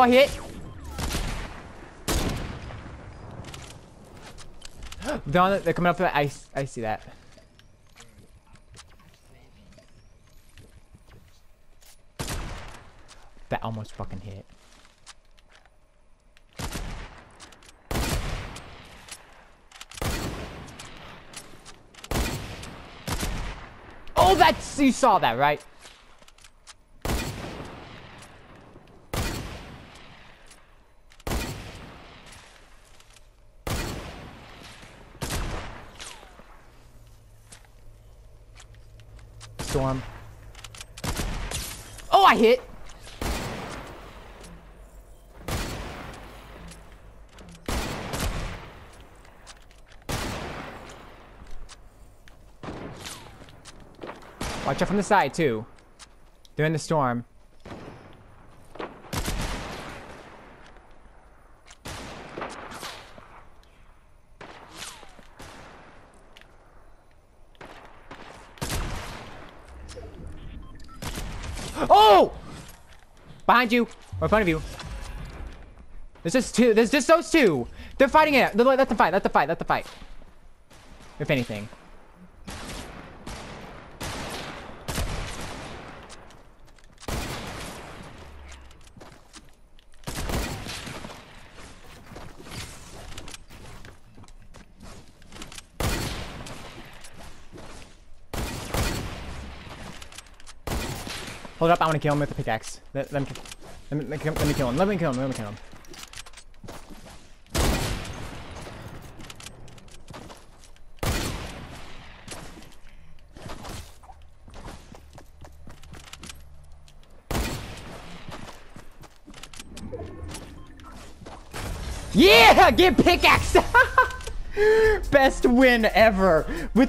Oh, I hit. Don, they're coming up. I see that. That almost fucking hit. Oh, that's, you saw that, right? Storm. Oh, I hit. Watch out from the side, too. They're in the storm. Oh! Behind you. Or in front of you. There's just two. There's just those two. They're fighting it. Let them fight. Let them fight. Let them fight. If anything. Hold up, I want to kill him with the pickaxe. Let me kill him. Let me kill him. Yeah! Get pickaxe! Best win ever! With a